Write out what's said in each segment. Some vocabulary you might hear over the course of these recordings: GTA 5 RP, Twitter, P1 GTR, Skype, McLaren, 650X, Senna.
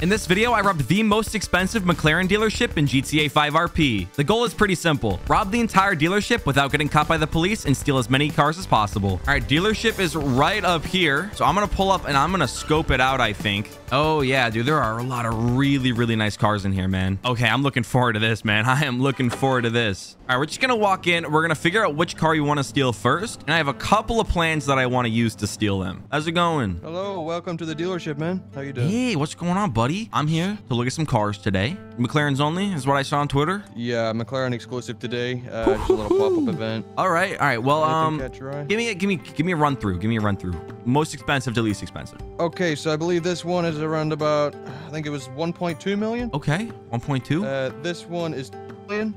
In this video, I robbed the most expensive McLaren dealership in GTA 5 RP. The goal is pretty simple. Rob the entire dealership without getting caught by the police and steal as many cars as possible. All right, dealership is right up here. So I'm going to pull up and I'm going to scope it out, I think. Oh, yeah, dude, there are a lot of really nice cars in here, man. Okay, I'm looking forward to this, man. I am looking forward to this. All right, we're just going to walk in. We're going to figure out which car you want to steal first. And I have a couple of plans that I want to use to steal them. How's it going? Hello, welcome to the dealership, man. How you doing? Hey, what's going on, buddy? I'm here to look at some cars today. McLaren's only is what I saw on Twitter. Yeah, McLaren exclusive today. Just a little pop-up event. All right. Well, give me a run through. Most expensive to least expensive. Okay, so I believe this one is around about, I think it was 1.2 million. Okay, 1.2. This one is.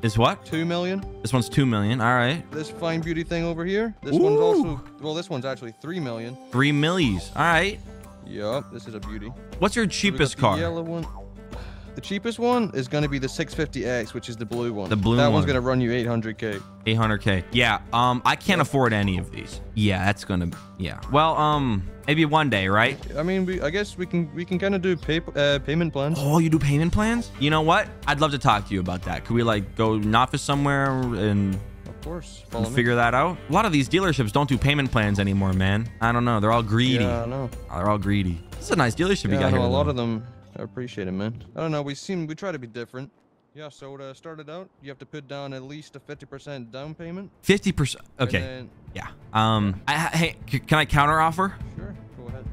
Is what? 2 million. This one's 2 million. All right. This fine beauty thing over here. This one's also. Well, this one's actually 3 million. 3 millies. All right. Yup, this is a beauty. What's your cheapest car? The yellow one. The cheapest one is going to be the 650X, which is the blue one. The blue one. That one's going to run you 800K. 800K. Yeah. I can't afford any of these. Yeah, that's going to. Yeah. Well, maybe one day, right? I mean, I guess we can kind of do payment plans. Oh, you do payment plans? You know what? I'd love to talk to you about that. Could we like go an office somewhere and? Of course. Follow me. Figure that out. A lot of these dealerships don't do payment plans anymore, man. I don't know. They're all greedy. Yeah, I know. Oh, they're all greedy. This is a nice dealership you got here. A lot of them. I appreciate it, man. I don't know. We try to be different. Yeah, so to start it out, you have to put down at least a 50% down payment. 50%. Okay. Then, yeah. Hey, can I counter offer? Sure. Go ahead.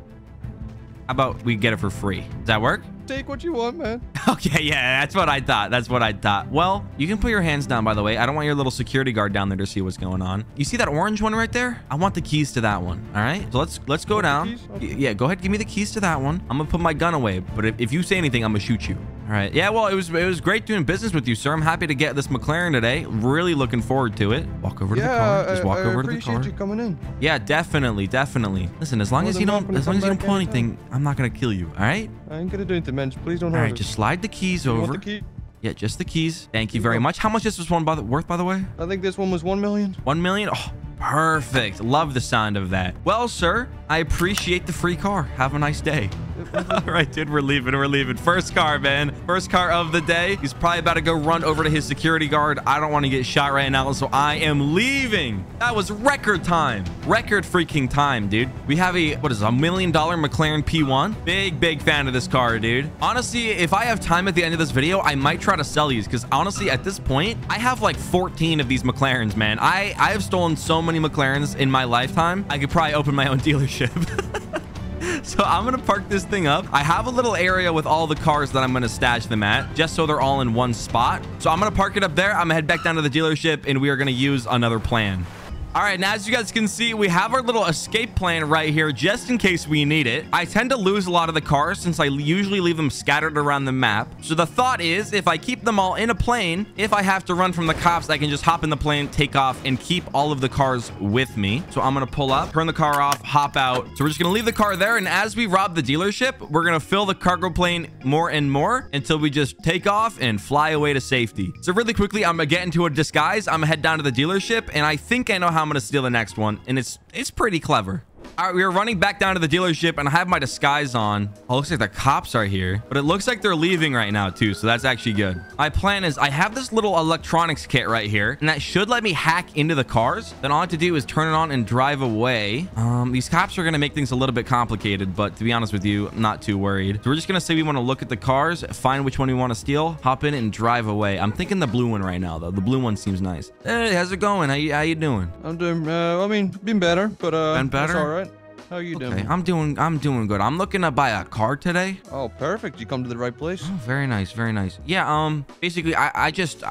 How about we get it for free? Does that work? Take what you want, man. Okay, yeah, that's what I thought. Well, you can put your hands down, by the way. I don't want your little security guard down there to see what's going on. You see that orange one right there? I want the keys to that one. All right, so let's go down. Okay. Yeah, go ahead, give me the keys to that one. I'm gonna put my gun away, but if you say anything, I'm gonna shoot you. All right. Yeah, well, it was great doing business with you, sir. I'm happy to get this McLaren today. Really looking forward to it. Walk over to the car. Just walk over to the car. I appreciate you coming in. Yeah, definitely. Listen, as long as you don't pull anything, I'm not gonna kill you. All right? I ain't gonna do anything, man. Please don't. All right, just slide the keys over. You want the key? Yeah, just the keys. Thank you very much. How much is this one worth, by the way? I think this one was 1 million. 1 million. Oh. Perfect. Love the sound of that. Well, sir, I appreciate the free car. Have a nice day. All right, dude, we're leaving. First car, man. First car of the day. He's probably about to go run over to his security guard. I don't want to get shot right now, so I am leaving. That was record time. Record freaking time, dude. We have a, what is it, $1 million McLaren P1. Big fan of this car, dude. Honestly, if I have time at the end of this video, I might try to sell these because honestly, at this point, I have like 14 of these McLarens, man. I have stolen so many McLarens in my lifetime. I could probably open my own dealership. So I'm gonna park this thing up. I have a little area with all the cars that I'm gonna stash them at, just so they're all in one spot. So I'm gonna park it up there. I'm gonna head back down to the dealership and we are gonna use another plan. All right, now as you guys can see, we have our little escape plan right here, just in case we need it. I tend to lose a lot of the cars since I usually leave them scattered around the map. So the thought is, if I keep them all in a plane, if I have to run from the cops, I can just hop in the plane, take off, and keep all of the cars with me. So I'm gonna pull up, turn the car off, hop out. So we're just gonna leave the car there, and as we rob the dealership, we're gonna fill the cargo plane more and more until we just take off and fly away to safety. So really quickly, I'm gonna get into a disguise. I'm gonna head down to the dealership, and I think I know how I'm gonna steal the next one, and it's pretty clever. All right, we are running back down to the dealership, and I have my disguise on. Oh, looks like the cops are here, but it looks like they're leaving right now too, so that's actually good. My plan is I have this little electronics kit right here, and that should let me hack into the cars. Then all I have to do is turn it on and drive away. These cops are gonna make things a little bit complicated, but to be honest with you, I'm not too worried. So we're just gonna say we want to look at the cars, find which one we want to steal, hop in and drive away. I'm thinking the blue one right now, though. The blue one seems nice. Hey, how's it going? How you doing? I'm doing. I mean, been better, but been better. That's all right. How are you doing? I'm doing good. I'm looking to buy a car today. Oh, perfect. You come to the right place. Oh, very nice. Yeah, basically I just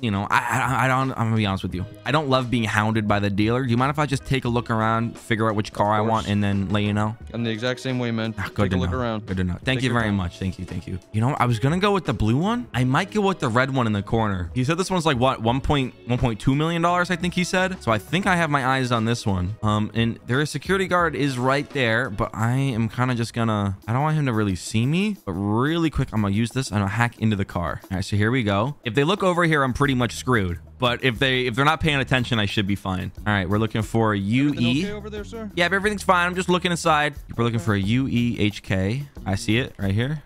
you know, I'm gonna be honest with you. I don't love being hounded by the dealer. Do you mind if I just take a look around, figure out which car I want, and then let you know? I'm the exact same way, man. Ah, good to know. Take a look around. Good to know. Thank you very much. Thank you. You know, I was gonna go with the blue one. I might go with the red one in the corner. He said this one's like what, $1.2 million, I think he said. So I think I have my eyes on this one. And their security guard is right there, but I am kind of just gonna. I don't want him to really see me, but really quick, I'm gonna use this and I'll hack into the car. All right, so here we go. If they look over here, I'm pretty much screwed, but if they're not paying attention, I should be fine. All right, we're looking for a UE. Okay over there, sir? Yeah, everything's fine. I'm just looking inside. We're looking for a UEHK. I see it right here.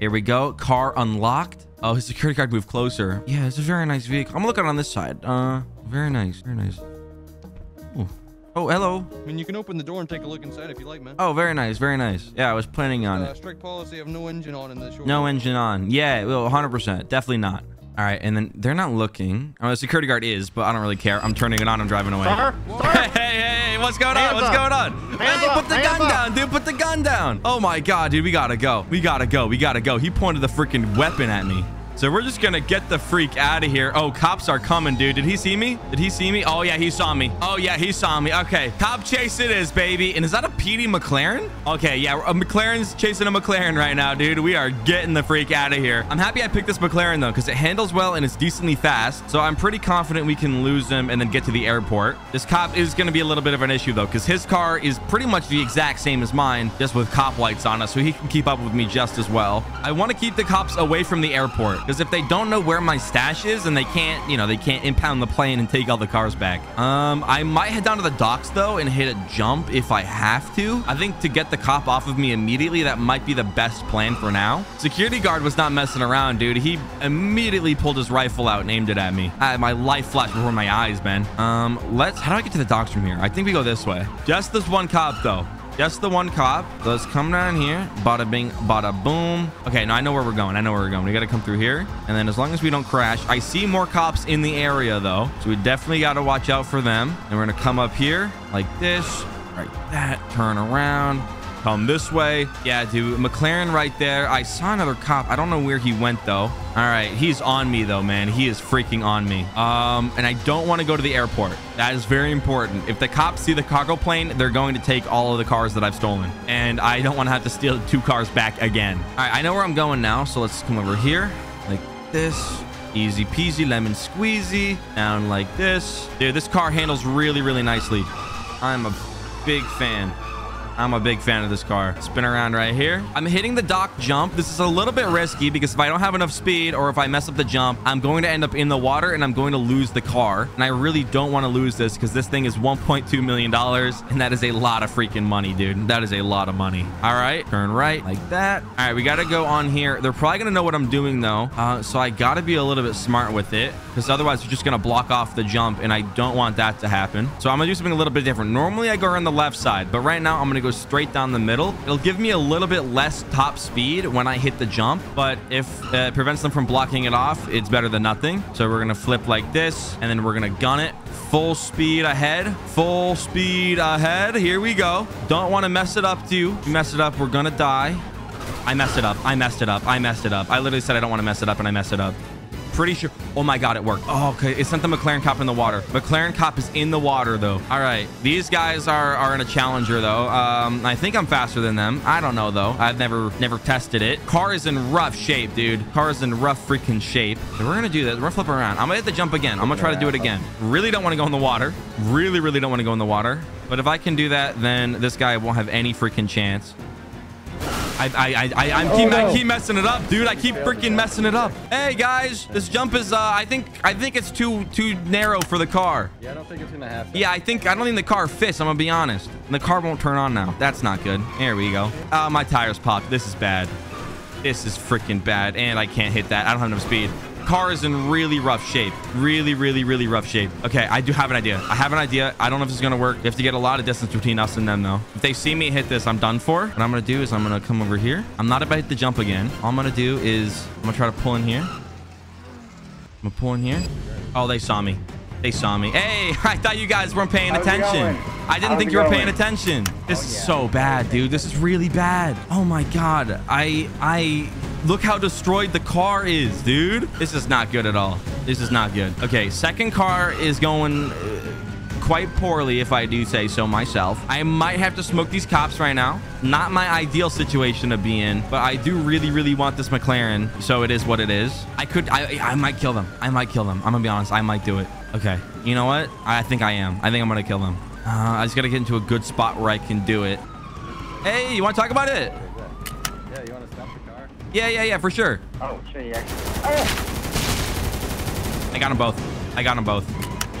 Here we go. Car unlocked. Oh, his security guard moved closer. Yeah, it's a very nice vehicle. I'm looking on this side. Very nice. Very nice. Ooh. Oh, hello. I mean, you can open the door and take a look inside if you like, man. Oh, very nice. Very nice. Yeah, I was planning on it. Strict policy of no engine on in this short. No engine on. Yeah, well, 100%. Definitely not. All right, and then they're not looking. Oh, the security guard is, but I don't really care. I'm turning it on. I'm driving away. Sir? Hey, hey, what's going on? What's going on? Hey, put the gun down, dude. Put the gun down. Oh, my God, dude. We got to go. We got to go. We got to go. He pointed the freaking weapon at me. So we're just going to get the freak out of here. Oh, cops are coming, dude. Did he see me? Did he see me? Oh, yeah, he saw me. Oh, yeah, he saw me. Okay, cop chase it is, baby. And is that a PD McLaren? Okay, yeah, a McLaren's chasing a McLaren right now, dude. We are getting the freak out of here. I'm happy I picked this McLaren, though, because it handles well and it's decently fast. So I'm pretty confident we can lose him and then get to the airport. This cop is going to be a little bit of an issue, though, because his car is pretty much the exact same as mine, just with cop lights on us, so he can keep up with me just as well. I want to keep the cops away from the airport. Because if they don't know where my stash is, and they can't, you know, they can't impound the plane and take all the cars back. I might head down to the docks, though, and hit a jump if I have to. I think to get the cop off of me immediately, that might be the best plan for now. Security guard was not messing around, dude. He immediately pulled his rifle out and aimed it at me. I had my life flashed before my eyes, man. How do I get to the docks from here? I think we go this way. Just this one cop, though. Just the one cop. Let's come down here. Bada bing, bada boom. Okay, now I know where we're going. I know where we're going. We got to come through here. And then as long as we don't crash, I see more cops in the area, though. So we definitely got to watch out for them. And we're going to come up here like this, like that, turn around, come this way. Yeah, dude, McLaren right there. I saw another cop. I don't know where he went, though. All right, he's on me, though, man. He is freaking on me. And I don't want to go to the airport. That is very important. If the cops see the cargo plane, they're going to take all of the cars that I've stolen. And I don't want to have to steal 2 cars back again. All right, I know where I'm going now. So let's come over here like this. Easy peasy, lemon squeezy. Down like this. Dude, this car handles really, really nicely. I'm a big fan. I'm a big fan of this car. Spin around right here. I'm hitting the dock jump. This is a little bit risky because if I don't have enough speed or if I mess up the jump, I'm going to end up in the water and I'm going to lose the car. And I really don't want to lose this because this thing is $1.2 million. And that is a lot of freaking money, dude. That is a lot of money. All right. Turn right like that. All right. We got to go on here. They're probably going to know what I'm doing, though. So I got to be a little bit smart with it because otherwise you're just going to block off the jump. And I don't want that to happen. So I'm going to do something a little bit different. Normally I go around the left side, but right now I'm going to go straight down the middle. It'll give me a little bit less top speed when I hit the jump, but if it prevents them from blocking it off, it's better than nothing. So we're gonna flip like this, and then we're gonna gun it full speed ahead. Full speed ahead. Here we go. Don't want to mess it up, dude. If you mess it up, we're gonna die. I messed it up. I messed it up. I messed it up. I literally said I don't want to mess it up, and I messed it up. Pretty sure. Oh my God, it worked. Oh, okay. It sent the McLaren cop in the water. McLaren cop is in the water, though. All right. These guys are in a Challenger, though. I think I'm faster than them. I don't know, though. I've never tested it. Car is in rough shape, dude. Car is in rough freaking shape. So we're going to do this. We're going to flip around. I'm going to hit the jump again. I'm going to try to do it again. Really don't want to go in the water. Really, really don't want to go in the water. But if I can do that, then this guy won't have any freaking chance. I keep messing it up, dude. I keep freaking messing it up. Hey guys, this jump is I think it's too narrow for the car. Yeah, I don't think it's gonna happen. Yeah, I don't think the car fits. I'm gonna be honest. And the car won't turn on now. That's not good. There we go. My tires popped. This is bad. This is freaking bad. And I can't hit that. I don't have enough speed. Car is in really rough shape. Really, really, really rough shape. Okay, I do have an idea. I have an idea. I don't know if this is going to work. You have to get a lot of distance between us and them, though. If they see me hit this, I'm done for. What I'm going to do is I'm going to come over here. I'm not about to hit the jump again. All I'm going to do is I'm going to try to pull in here. I'm going to pull in here. Oh, they saw me. They saw me. Hey, I thought you guys weren't paying attention. I didn't think you were paying attention. This is so bad, dude. This is really bad. Oh, my God. I look how destroyed the car is, dude. This is not good at all. This is not good. Okay, second car is going quite poorly, if I do say so myself. I might have to smoke these cops right now. Not my ideal situation to be in, but I do really, really want this McLaren, so it is what it is. I might kill them. I might kill them. I'm gonna be honest. I might do it. Okay, you know what? I think I am. I think I'm gonna kill them. I just gotta get into a good spot where I can do it. Hey, you want to talk about it? Yeah, you want to stop the car? Yeah, for sure. Oh, shit, yeah. Oh. I got them both. I got them both.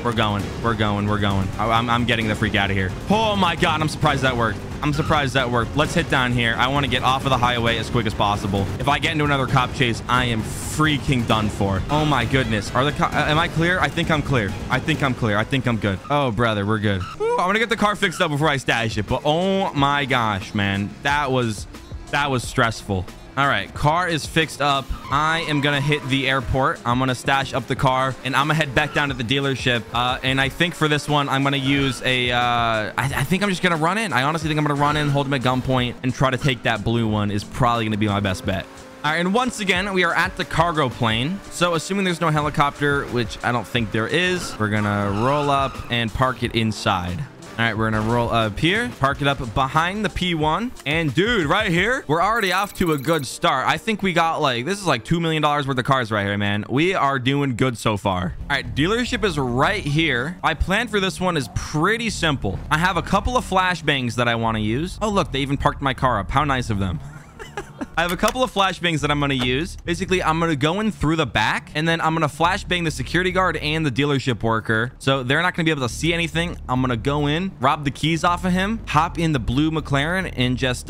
We're going. We're going. We're going. I'm getting the freak out of here. Oh, my God. I'm surprised that worked. I'm surprised that worked. Let's hit down here. I want to get off of the highway as quick as possible. If I get into another cop chase, I am freaking done for. Oh my goodness. Are the am I clear? I think I'm clear. I think I'm clear. I think I'm good. Oh brother, we're good. Whew, I'm gonna get the car fixed up before I stash it. But oh my gosh, man, that was stressful. All right, car is fixed up. I am gonna hit the airport. I'm gonna stash up the car and I'm gonna head back down to the dealership. And I think for this one, I'm gonna use a, I think I'm just gonna run in. I honestly think I'm gonna run in, hold him at gunpoint and try to take that blue one is probably gonna be my best bet. All right, and once again, we are at the cargo plane. So assuming there's no helicopter, which I don't think there is, we're gonna roll up and park it inside. All right, we're gonna roll up here, park it up behind the P1. And dude, right here, we're already off to a good start. I think we got like, this is like $2 million worth of cars right here, man. We are doing good so far. All right, dealership is right here. My plan for this one is pretty simple. I have a couple of flashbangs that I wanna use. Oh, look, they even parked my car up. How nice of them. I have a couple of flashbangs that I'm going to use. Basically, I'm going to go in through the back and then I'm going to flashbang the security guard and the dealership worker. So they're not going to be able to see anything. I'm going to go in, rob the keys off of him, hop in the blue McLaren and just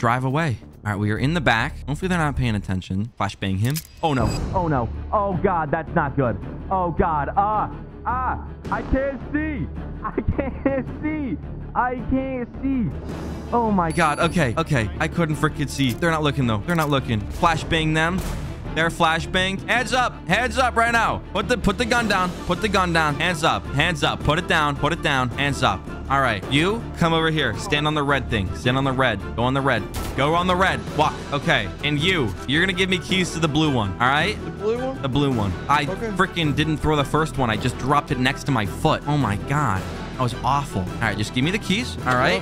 drive away. All right, we are in the back. Hopefully they're not paying attention. Flashbang him. Oh no. Oh no. Oh God, that's not good. Oh God. I can't see. I can't see. I can't see. Oh my God. Okay. Okay. I couldn't freaking see. They're not looking though. They're not looking. Flashbang them. They're flashbang. Heads up. Heads up right now. Put the gun down. Put the gun down. Hands up. Hands up. Put it down. Put it down. Hands up. All right. You come over here. Stand on the red thing. Stand on the red. Go on the red. Go on the red. Walk. Okay. And you're going to give me keys to the blue one. All right. The blue one? The blue one. I freaking didn't throw the first one. I just dropped it next to my foot. Oh my God. That was awful. All right, just give me the keys. All right.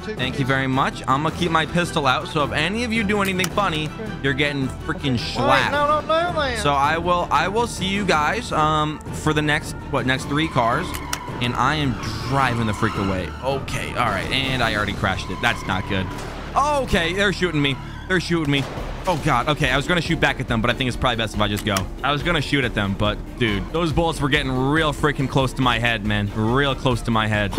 Thank you very much. I'm going to keep my pistol out. So if any of you do anything funny, you're getting freaking slapped. No. So I will see you guys for the next three cars. And I am driving the freak away. Okay. All right. And I already crashed it. That's not good. Okay. They're shooting me. They're shooting me. Oh, God. Okay, I was going to shoot back at them, but I think it's probably best if I just go. I was going to shoot at them, but dude, those bullets were getting real freaking close to my head, man. Real close to my head.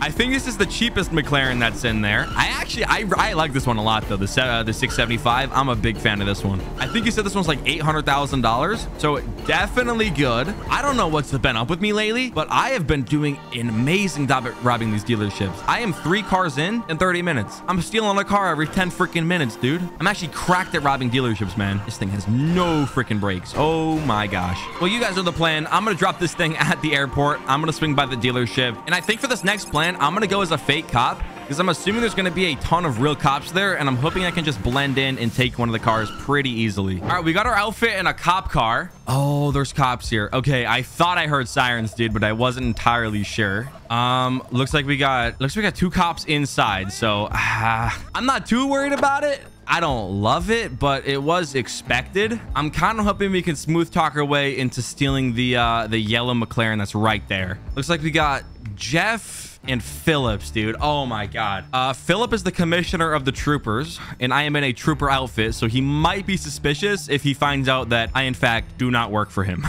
I think this is the cheapest McLaren that's in there. I like this one a lot, though. The 675. I'm a big fan of this one. I think you said this one's like $800,000. So definitely good. I don't know what's been up with me lately, but I have been doing an amazing job at robbing these dealerships. I am 3 cars in 30 minutes. I'm stealing a car every 10 freaking minutes, dude. I'm actually cracked at robbing dealerships, man. This thing has no freaking brakes. Oh my gosh. Well, you guys know the plan. I'm going to drop this thing at the airport. I'm going to swing by the dealership. And I think for this next plan, I'm going to go as a fake cop because I'm assuming there's going to be a ton of real cops there, and I'm hoping I can just blend in and take one of the cars pretty easily. All right, we got our outfit in a cop car. Oh, there's cops here. Okay, I thought I heard sirens, dude, but I wasn't entirely sure. Looks like we got 2 cops inside, so I'm not too worried about it. I don't love it, but it was expected. I'm kind of hoping we can smooth talk our way into stealing the yellow McLaren that's right there. Looks like we got Jeff and Phillips, dude. Oh my God. Phillip is the commissioner of the troopers, and I am in a trooper outfit, so he might be suspicious if he finds out that I in fact do not work for him.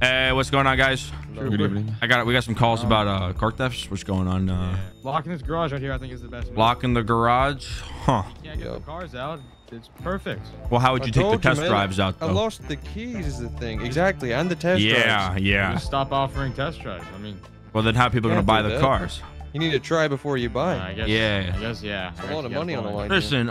Hey, what's going on, guys? Hello, good evening. We got some calls about car thefts. What's going on? Yeah. Locking this garage right here, I think, is the best move. Locking the garage, huh? You can't get the cars out. It's perfect. Well, how would you take the test drives out, though? I lost the keys is the thing. Exactly, and the test drives. Yeah. Just stop offering test drives. I mean, well, then how are people going to buy the cars? You need to try before you buy. I guess. It's a lot of money on the line. Listen,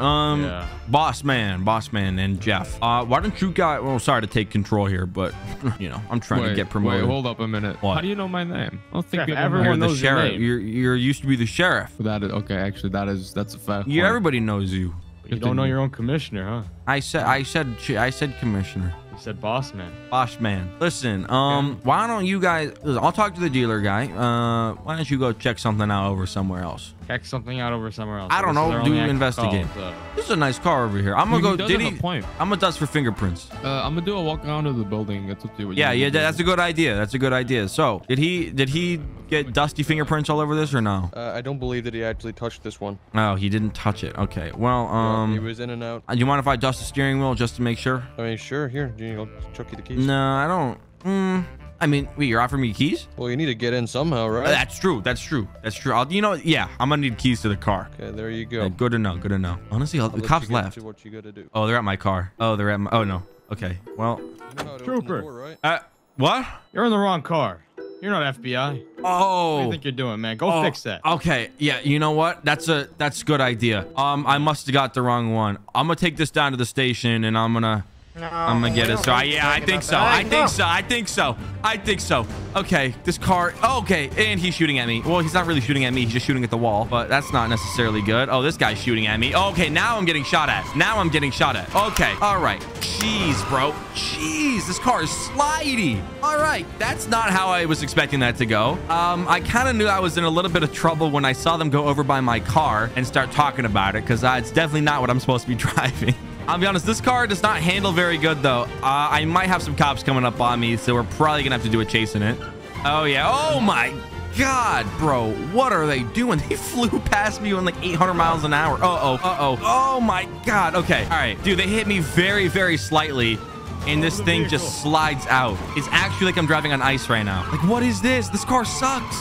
boss man and Jeff, why don't you guys, well, sorry to take control here, but you know, I'm trying to get promoted. Wait, hold up a minute. What? How do you know my name? I don't think everyone knows your name. You're used to be the sheriff. That is, okay, actually, that's a fact. Yeah, everybody knows you. You don't know your own commissioner, huh? I said commissioner. You said boss man. Boss man. Listen, why don't you guys, I'll talk to the dealer guy. Why don't you go check something out over somewhere else? Check something out over somewhere else. I don't know. Do investigate. This is a nice car over here. I'm going to go. I'm going to dust for fingerprints. I'm going to do a walk around of the building. That's what yeah, that's a good idea. That's a good idea. So did he get dusty fingerprints all over this or no? I don't believe that he actually touched this one. Oh, he didn't touch it. Okay. Well, he was in and out. Do you mind if I dust the steering wheel just to make sure? I mean, sure. Here, I'll chuck you the keys. No, I don't. I mean, wait, you're offering me keys? Well, you need to get in somehow, right? That's true. That's true. That's true. I'll, you know, yeah, I'm gonna need keys to the car. Okay, there you go. Yeah, good to know. Good to know. Honestly, the cops left. What you gotta do. Oh, they're at my car. Oh, they're at my. Oh no. Okay. Well. You know how to Trooper. Door, right? What? You're in the wrong car. You're not FBI. Oh. What do you think you're doing, man? Go fix that. Okay. Yeah. You know what? That's a good idea. I must have got the wrong one. I'm gonna take this down to the station, and I'm gonna. No, I'm gonna get it. So yeah, I think so. I think so. I think so. I think so. Okay, this car. Oh, okay, and he's shooting at me. Well, he's not really shooting at me. He's just shooting at the wall, but that's not necessarily good. Oh, this guy's shooting at me. Okay, now I'm getting shot at. Now I'm getting shot at. Okay, all right. Jeez, bro. Jeez, this car is slidey. All right, that's not how I was expecting that to go. I kind of knew I was in a little bit of trouble when I saw them go over by my car and start talking about it, because it's definitely not what I'm supposed to be driving. I'll be honest, this car does not handle very good, though. I might have some cops coming up on me, so we're probably going to have to do a chase in it. Oh, yeah. Oh, my God, bro. What are they doing? They flew past me on like 800 miles an hour. Uh-oh. Uh-oh. Oh, my God. Okay. All right. Dude, they hit me very, very slightly, and this thing just slides out. It's actually like I'm driving on ice right now. Like, what is this? This car sucks.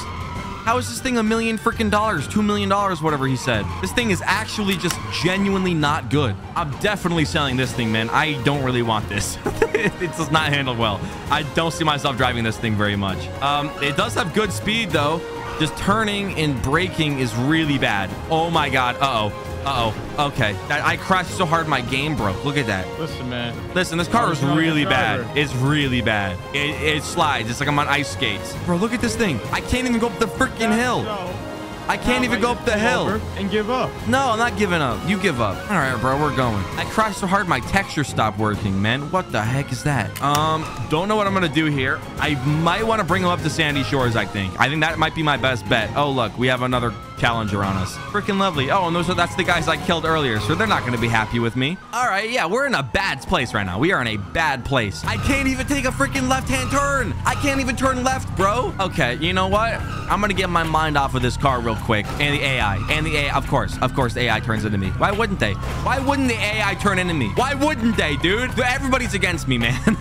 How is this thing $1 million freaking dollars, $2 million, whatever he said? This thing is actually just genuinely not good. I'm definitely selling this thing, man. I don't really want this. It does not handle well. I don't see myself driving this thing very much. It does have good speed, though. Just turning and braking is really bad. Oh, my God. Uh-oh. Uh-oh. Okay. I crashed so hard my game broke. Look at that. Listen, man. Listen, this car is really bad. It's really bad. It slides. It's like I'm on ice skates. Bro, look at this thing. I can't even go up the freaking hill. I can't even go up the hill. And give up. No, I'm not giving up. You give up. All right, bro. We're going. I crashed so hard my texture stopped working, man. What the heck is that? Don't know what I'm going to do here. I might want to bring him up to Sandy Shores, I think. I think that might be my best bet. Oh, look. We have another challenger on us. Freaking lovely. Oh, and that's the guys I killed earlier, so they're not going to be happy with me. All right, yeah, we're in a bad place right now. We are in a bad place. I can't even take a freaking left-hand turn. I can't even turn left, bro. Okay, you know what? I'm going to get my mind off of this car real quick. And the AI. And the AI. Of course, the AI turns into me. Why wouldn't they? Why wouldn't the AI turn into me? Why wouldn't they, dude? Everybody's against me, man.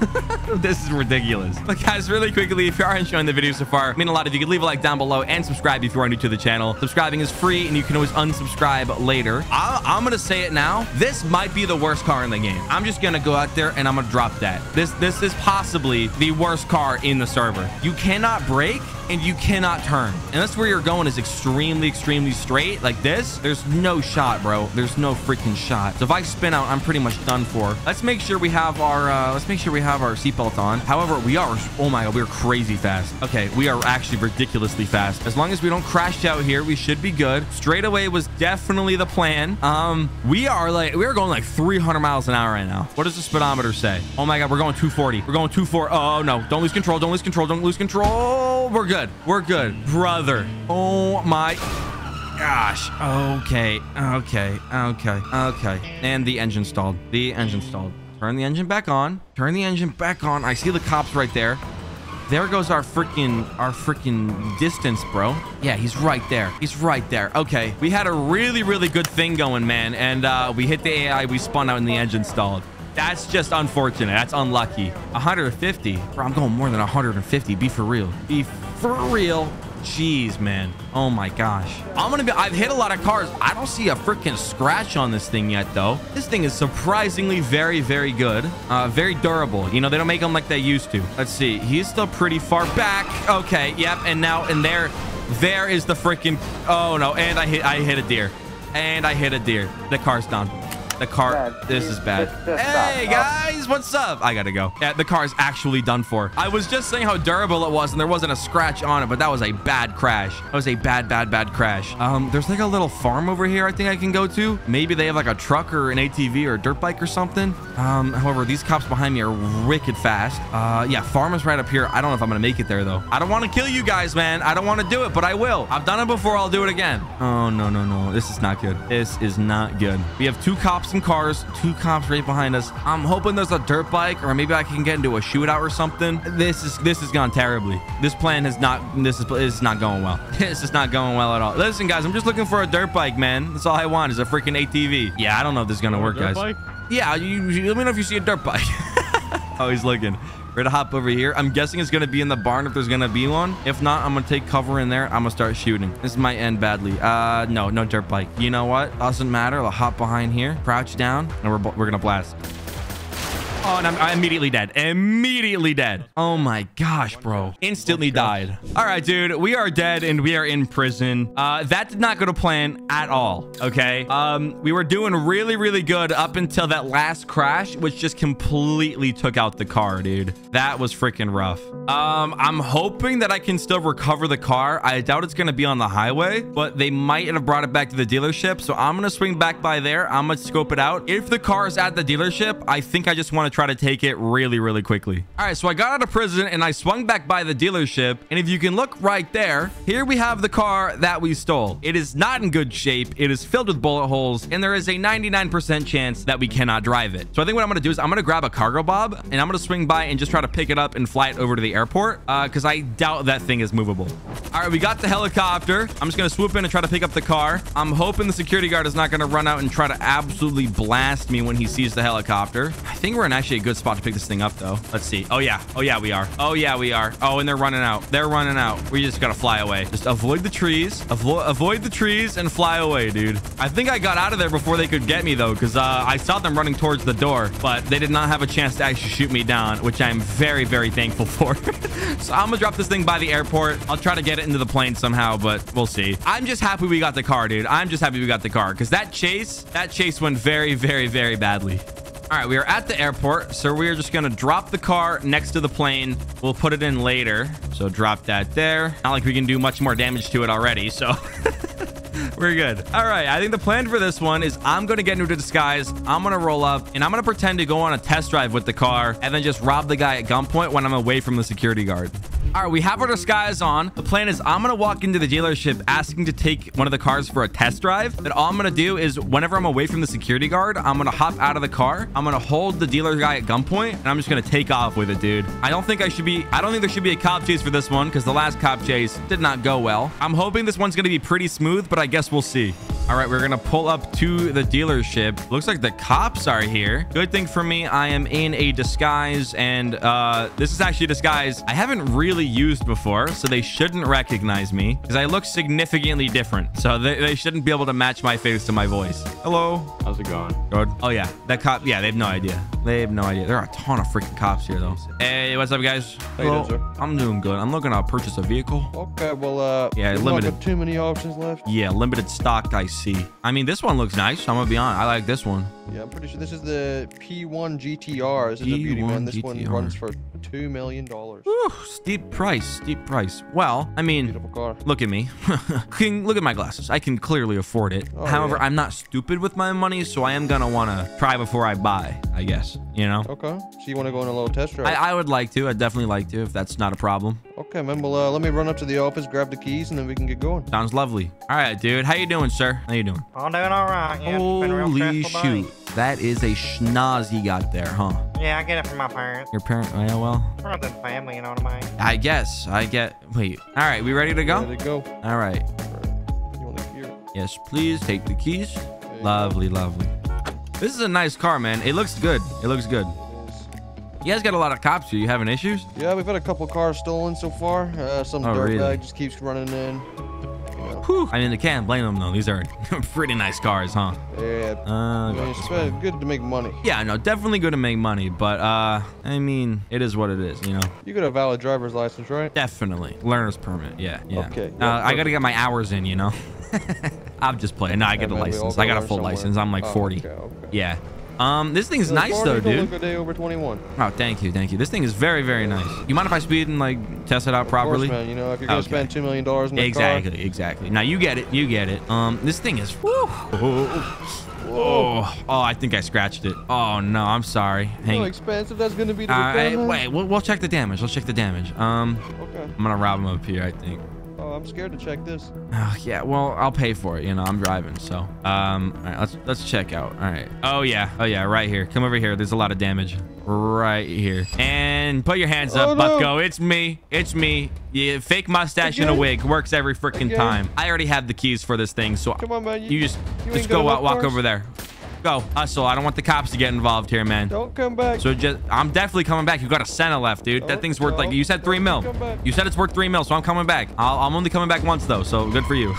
This is ridiculous. But guys, really quickly, if you aren't showing the video so far, I mean a lot of you. Could leave a like down below and subscribe if you are new to the channel. Subscribing is free, and you can always unsubscribe later. I'm gonna say it now. This might be the worst car in the game. I'm just gonna go out there and I'm gonna drop that. This is possibly the worst car in the server. You cannot brake and you cannot turn. Unless where you're going is extremely, extremely straight like this, there's no shot, bro. There's no freaking shot. So if I spin out, I'm pretty much done for. Let's make sure we have our seatbelt on. However, we are, oh my God, we are crazy fast. Okay, we are actually ridiculously fast. As long as we don't crash out here, we should be good. Straight away was definitely the plan. We are going like 300 miles an hour right now. What does the speedometer say? Oh my God, we're going 240. We're going 240. Oh no, don't lose control. Don't lose control. Don't lose control. We're good. We're good, brother. Oh my gosh. Okay. Okay. Okay. Okay. And the engine stalled. The engine stalled. Turn the engine back on. Turn the engine back on. I see the cops right there. There goes our freaking distance, bro. Yeah, he's right there. He's right there. Okay. We had a really, really good thing going, man. And we hit the AI. We spun out and the engine stalled. That's just unfortunate. That's unlucky. 150. Bro, I'm going more than 150. Be for real. Be for real. Jeez, man. Oh my gosh. I've hit a lot of cars. I don't see a freaking scratch on this thing yet, though. This thing is surprisingly very, very good. Very durable. You know, they don't make them like they used to. Let's see. He's still pretty far back. Okay. Yep. And now in there, there is the freaking. Oh no. And I hit a deer. And I hit a deer. The car's down. The car, this is bad. Hey guys, what's up? I gotta go. Yeah, the car is actually done for. I was just saying how durable it was and there wasn't a scratch on it, but that was a bad crash. That was a bad, bad, bad crash. There's like a little farm over here I think I can go to. Maybe they have like a truck or an ATV or a dirt bike or something. However, these cops behind me are wicked fast. Yeah, farm is right up here. I don't know if I'm gonna make it there though. I don't want to kill you guys, man. I don't want to do it, but I will. I've done it before. I'll do it again. Oh, no, no, no. This is not good. This is not good. We have two cops. Some cars, two cops right behind us. I'm hoping there's a dirt bike or maybe I can get into a shootout or something. This has gone terribly. This plan has not, this is not going well. This is not going well at all. Listen, guys, I'm just looking for a dirt bike, man. That's all I want is a freaking ATV. Yeah, I don't know if this is going to work, guys. Bike? Yeah, let me know if you see a dirt bike. Oh, he's looking. We're gonna hop over here. I'm guessing it's gonna be in the barn if there's gonna be one. If not, I'm gonna take cover in there. I'm gonna start shooting. This might end badly. No dirt bike. You know what? Doesn't matter. I'll hop behind here, crouch down, and we're gonna blast. Oh, and I'm immediately dead. Immediately dead. Oh my gosh, bro. Instantly died. All right, dude. We are dead and we are in prison. That did not go to plan at all, okay? We were doing really, really good up until that last crash, which just completely took out the car, dude. That was freaking rough. I'm hoping that I can still recover the car. I doubt it's going to be on the highway, but they might have brought it back to the dealership. So I'm going to swing back by there. I'm going to scope it out. If the car is at the dealership, I think I just want to try to take it really, really quickly. All right, so I got out of prison and I swung back by the dealership. And if you can look right there, here we have the car that we stole. It is not in good shape. It is filled with bullet holes and there is a 99% chance that we cannot drive it. So I think what I'm going to do is I'm going to grab a cargo bob and I'm going to swing by and just try to pick it up and fly it over to the airport because I doubt that thing is movable. All right, we got the helicopter. I'm just going to swoop in and try to pick up the car. I'm hoping the security guard is not going to run out and try to absolutely blast me when he sees the helicopter. I think we're in actually a good spot to pick this thing up though. Let's see. Oh yeah. Oh yeah, we are. Oh yeah, we are. Oh, and they're running out. They're running out. We just gotta fly away. Just avoid the trees. Avoid the trees and fly away, dude. I think I got out of there before they could get me though, because I saw them running towards the door, but they did not have a chance to actually shoot me down, which I'm very, very thankful for. So I'm gonna drop this thing by the airport. I'll try to get it into the plane somehow, but we'll see. I'm just happy we got the car, dude. I'm just happy we got the car because that chase went very, very, very badly. All right, we are at the airport, so we are just going to drop the car next to the plane. We'll put it in later. So drop that there. Not like we can do much more damage to it already, so... We're good. All right. I think the plan for this one is I'm going to get into disguise. I'm going to roll up and I'm going to pretend to go on a test drive with the car and then just rob the guy at gunpoint when I'm away from the security guard. All right. We have our disguise on. The plan is I'm going to walk into the dealership asking to take one of the cars for a test drive. But all I'm going to do is whenever I'm away from the security guard, I'm going to hop out of the car. I'm going to hold the dealer guy at gunpoint and I'm just going to take off with it, dude. I don't think there should be a cop chase for this one because the last cop chase did not go well. I'm hoping this one's going to be pretty smooth, but I guess we'll see. All right, we're gonna pull up to the dealership. Looks like the cops are here. Good thing for me, I am in a disguise, and this is actually a disguise I haven't really used before, so they shouldn't recognize me because I look significantly different, so they shouldn't be able to match my face to my voice. Hello, how's it going? Good. Oh yeah, that cop. Yeah, they have no idea. They have no idea. There are a ton of freaking cops here though. Hey, what's up guys? How you doing, sir? I'm doing good. I'm looking to purchase a vehicle. Okay, well yeah, limited. Too many options left. Yeah, limited stock, I see. I mean, this one looks nice. I'm gonna be honest. I like this one. Yeah, I'm pretty sure this is the P1 GTR. This is a beauty, man. This one runs for $2 million. Ooh, steep price, steep price. Well, I mean, look at me. Look at my glasses. I can clearly afford it. Oh, however, yeah. I'm not stupid with my money, so I am going to want to try before I buy, I guess. You know? Okay. So you want to go on a little test drive? I would like to. I'd definitely like to, if that's not a problem. Okay, man. Well, let me run up to the office, grab the keys, and then we can get going. Sounds lovely. All right, dude. How you doing, sir? How you doing? I'm doing all right. Yeah, holy shoot. That is a schnoz you got there, huh? Yeah, I get it from my parents. Your parents? Yeah, well. From the family, you know what I mean? I guess. Wait. All right, we ready to go? Ready to go. All right. You want to hear it? Yes, please. Take the keys. Lovely, lovely. This is a nice car, man. It looks good. It looks good. You guys got a lot of cops here. You having issues? Yeah, we've had a couple cars stolen so far. Some dirtbag just keeps running in. Whew. I mean, I can't blame them, though. These are pretty nice cars, huh? Yeah. It's good to make money. Yeah, no, definitely good to make money. But, I mean, it is what it is, you know? You got a valid driver's license, right? Definitely. Learner's permit. Yeah, yeah. Okay. Yeah, I got to get my hours in, you know? I'm just playing. No, I get the license. I got a full license. I'm like 40. Okay, okay. Yeah. This thing's nice though, dude. Over 21. Oh, thank you, thank you. This thing is very, very nice. You mind if I speed and like test it out properly? Of course, man. You know, if you're gonna spend $2 million in the car. Exactly. Now you get it, you get it. This thing is. Woo. Oh, I think I scratched it. Oh no, I'm sorry. Hang. How expensive that's gonna be to repair. Wait, we'll check the damage. Let's check the damage. Okay. I'm gonna rob him up here, I think. Oh, I'm scared to check this. Oh, yeah, well, I'll pay for it. You know, I'm driving, so. All right, let's check out. All right. Oh, yeah, right here. Come over here. There's a lot of damage right here. And put your hands up, no. Bucko. It's me. It's me. Yeah, fake mustache and a wig. Works every freaking time. I already have the keys for this thing, so. Come on, man. You just go out, walk over there. Go. Hustle. I don't want the cops to get involved here, man. Don't come back. So just, I'm definitely coming back. You got a Senna left, dude. That thing's worth like, you said $3 mil. You said it's worth $3 mil, so I'm coming back. I'm only coming back once though, so good for you.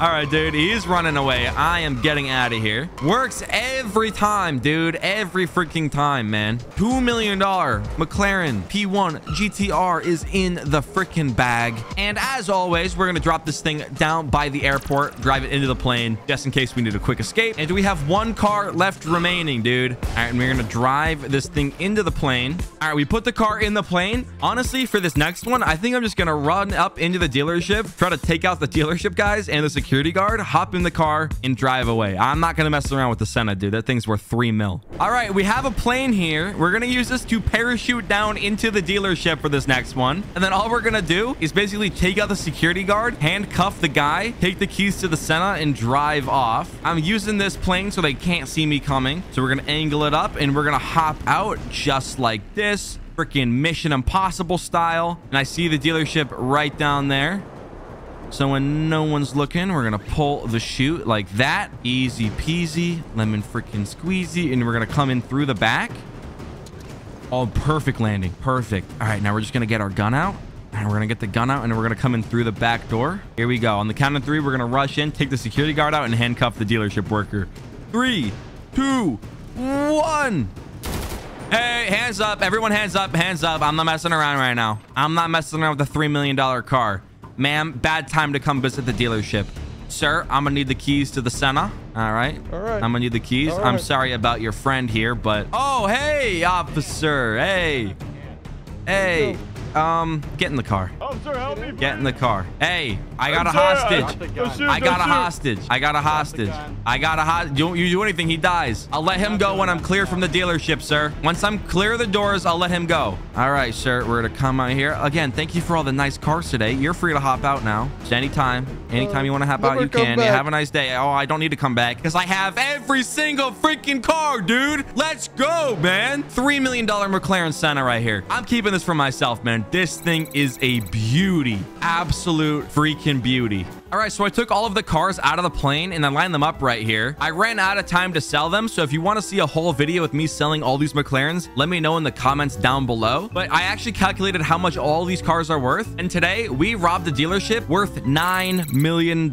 All right, dude, he's running away. I am getting out of here. Works every time, dude. Every freaking time, man. $2 million McLaren P1 GTR is in the freaking bag. And as always, we're gonna drop this thing down by the airport, drive it into the plane, just in case we need a quick escape. And do we have one car left remaining, dude? All right, and we're gonna drive this thing into the plane. All right, we put the car in the plane. Honestly, for this next one, I think I'm just gonna run up into the dealership, try to take out the dealership guys and the security guard, hop in the car and drive away. I'm not gonna mess around with the Senna, dude. That thing's worth $3 mil. All right, we have a plane here. We're gonna use this to parachute down into the dealership for this next one. And then all we're gonna do is basically take out the security guard, handcuff the guy, take the keys to the Senna and drive off. I'm using this plane so they can't see me coming. So we're gonna angle it up and we're gonna hop out just like this, freaking Mission Impossible style. And I see the dealership right down there. So when no one's looking, we're going to pull the chute like that. Easy peasy, lemon freaking squeezy. And we're going to come in through the back. Oh, perfect landing. Perfect. All right, now we're just going to get our gun out. And we're going to get the gun out and we're going to come in through the back door. Here we go. On the count of three, we're going to rush in, take the security guard out and handcuff the dealership worker. 3, 2, 1. Hey, hands up. Everyone hands up. Hands up. I'm not messing around right now. I'm not messing around with the $3 million car. Ma'am, bad time to come visit the dealership. Sir, I'm gonna need the keys to the Senna. All right. All right. I'm gonna need the keys. Right. I'm sorry about your friend here, but... Oh, hey, officer. Hey. Hey. Get in the car. Officer, help me, get in the car. Hey, I got a hostage. I got a hostage. I got a hostage. I got a hostage. Don't you do anything, he dies. I'll let him go when I'm clear from the dealership, sir. Once I'm clear of the doors, I'll let him go. All right, sir. We're gonna come out here. Again, thank you for all the nice cars today. You're free to hop out now. Just anytime. Anytime you want to hop out, you can. Have a nice day. Oh, I don't need to come back because I have every single freaking car, dude. Let's go, man. $3 million McLaren Senna right here. I'm keeping this for myself, man. This thing is a beauty. Absolute freaking beauty. All right, so I took all of the cars out of the plane and I lined them up right here. I ran out of time to sell them. So if you want to see a whole video with me selling all these McLarens, let me know in the comments down below. But I actually calculated how much all these cars are worth. And today we robbed a dealership worth $9 million.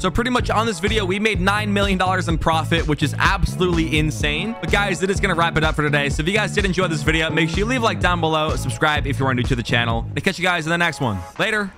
So pretty much on this video, we made $9 million in profit, which is absolutely insane. But guys, that is going to wrap it up for today. So if you guys did enjoy this video, make sure you leave a like down below, subscribe if you are new to the channel. I'll catch you guys in the next one. Later.